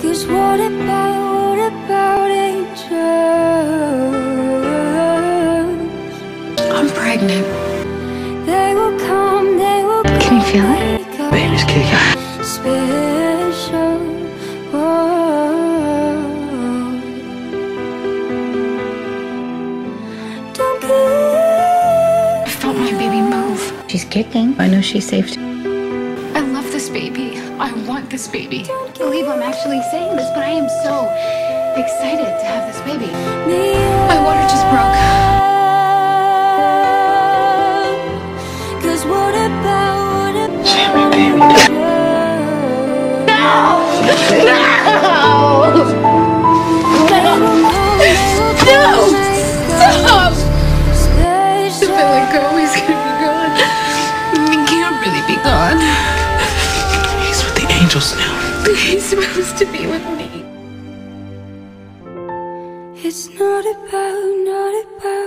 'Cause what about angels? I'm pregnant. They will come, they will come. Can you feel it? Baby's kicking. Special world. Don't give. I felt my baby move. She's kicking. I know she's safe. I love this baby. I want this baby. I can't believe I'm actually saying this, but I am so excited to have this baby. My water just broke. 'Cause what about Sammy, baby? No! Stop! If I let go, he's gonna be gone. He can't really be gone. He's with the angels now. He's supposed to be with me. It's not about